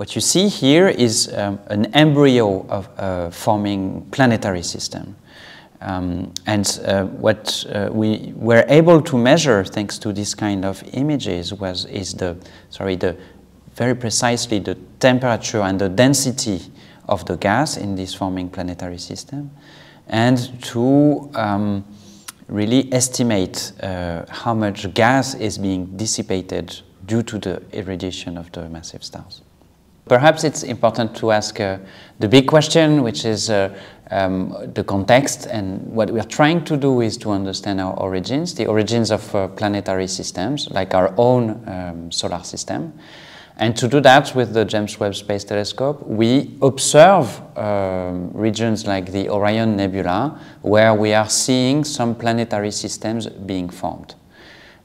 What you see here is an embryo of a forming planetary system. What we were able to measure, thanks to this kind of images, is very precisely the temperature and the density of the gas in this forming planetary system, and to really estimate how much gas is being dissipated due to the irradiation of the massive stars. Perhaps it's important to ask the big question, which is the context, and what we're trying to do is to understand our origins, the origins of planetary systems, like our own solar system. And to do that with the James Webb Space Telescope, we observe regions like the Orion Nebula, where we are seeing some planetary systems being formed.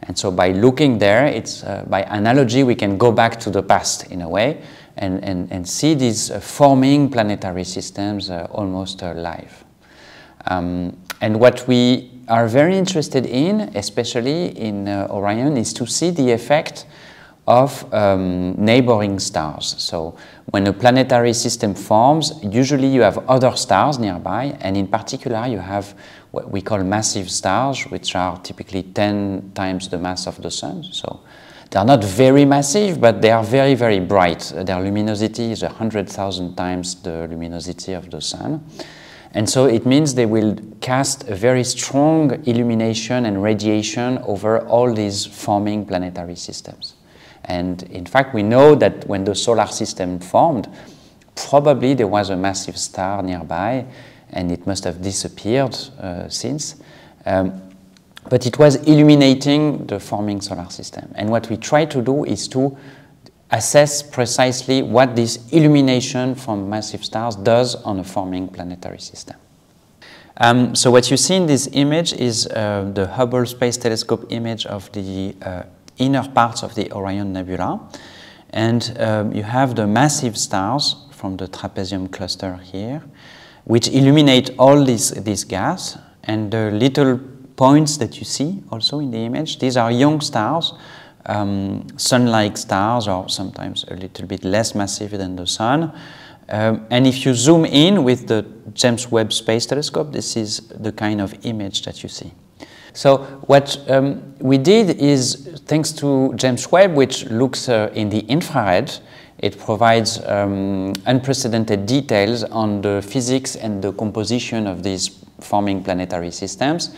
And so by looking there, it's by analogy, we can go back to the past in a way and see these forming planetary systems almost live. And what we are very interested in, especially in Orion, is to see the effect of neighboring stars. So when a planetary system forms, usually you have other stars nearby, and in particular you have what we call massive stars, which are typically 10 times the mass of the Sun. So they are not very massive, but they are very, very bright. Their luminosity is 100,000 times the luminosity of the Sun. And so it means they will cast a very strong illumination and radiation over all these forming planetary systems. And in fact, we know that when the solar system formed, probably there was a massive star nearby, and it must have disappeared since. But it was illuminating the forming solar system. And what we try to do is to assess precisely what this illumination from massive stars does on a forming planetary system. So what you see in this image is the Hubble Space Telescope image of the inner parts of the Orion Nebula, and you have the massive stars from the trapezium cluster here, which illuminate all this gas, and the little points that you see also in the image, these are young stars, sun-like stars, or sometimes a little bit less massive than the Sun. And if you zoom in with the James Webb Space Telescope, this is the kind of image that you see. So what we did is, thanks to James Webb, which looks in the infrared, it provides unprecedented details on the physics and the composition of these forming planetary systems.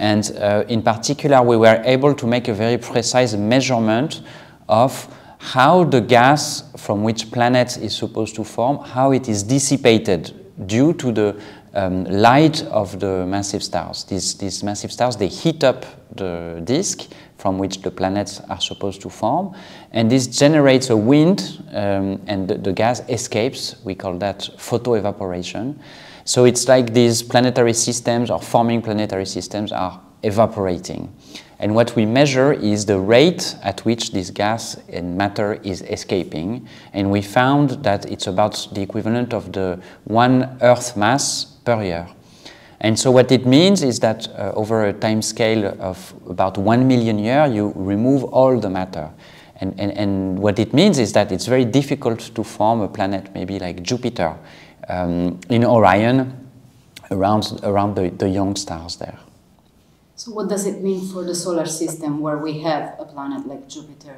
And in particular, we were able to make a very precise measurement of how the gas from which planet is supposed to form, how it is dissipated due to the light of the massive stars. These massive stars, they heat up the disk from which the planets are supposed to form, and this generates a wind, and the gas escapes. We call that photoevaporation. So it's like these planetary systems or forming planetary systems are evaporating. And what we measure is the rate at which this gas and matter is escaping. And we found that it's about the equivalent of the one Earth mass per year. And so what it means is that over a time scale of about 1 million years, you remove all the matter. And what it means is that it's very difficult to form a planet maybe like Jupiter in Orion around the young stars there. So what does it mean for the solar system where we have a planet like Jupiter?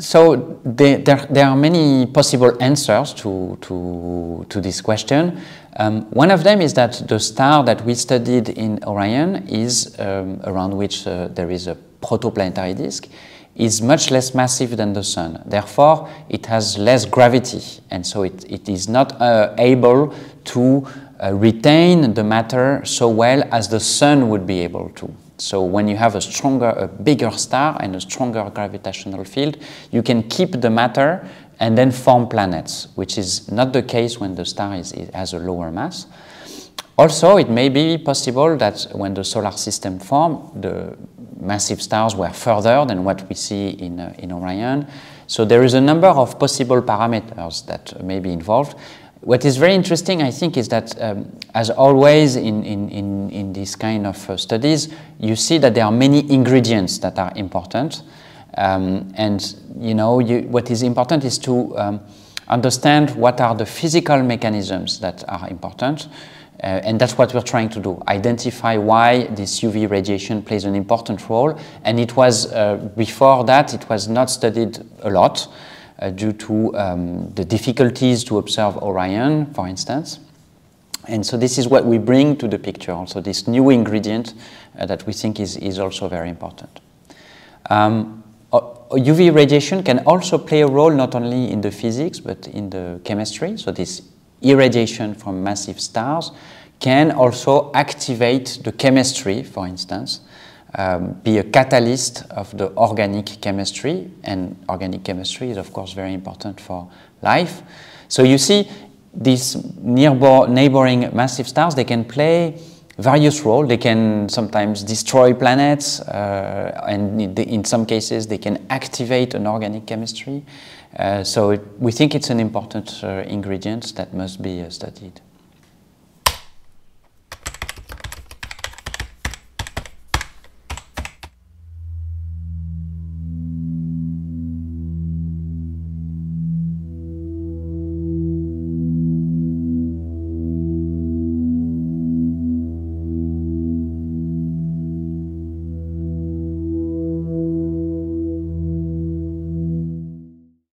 So there are many possible answers to this question. One of them is that the star that we studied in Orion is, around which there is a protoplanetary disk, is much less massive than the Sun. Therefore, it has less gravity, and so it is not able to retain the matter so well as the Sun would be able to. So when you have a bigger star and a stronger gravitational field, you can keep the matter and then form planets, which is not the case when the star has a lower mass. Also, it may be possible that when the solar system formed, the massive stars were further than what we see in Orion. So there is a number of possible parameters that may be involved. What is very interesting, I think, is that, as always in this kind of studies, you see that there are many ingredients that are important. And you know, what is important is to understand what are the physical mechanisms that are important, and that's what we're trying to do, identify why this UV radiation plays an important role. And it was, before that, it was not studied a lot due to the difficulties to observe Orion, for instance. And so this is what we bring to the picture, also this new ingredient that we think is also very important. UV radiation can also play a role not only in the physics but in the chemistry. So this irradiation from massive stars can also activate the chemistry, for instance, be a catalyst of the organic chemistry, and organic chemistry is of course very important for life. So you see these neighboring massive stars, they can play various roles. They can sometimes destroy planets, and in some cases they can activate an organic chemistry. So we think it's an important ingredient that must be studied.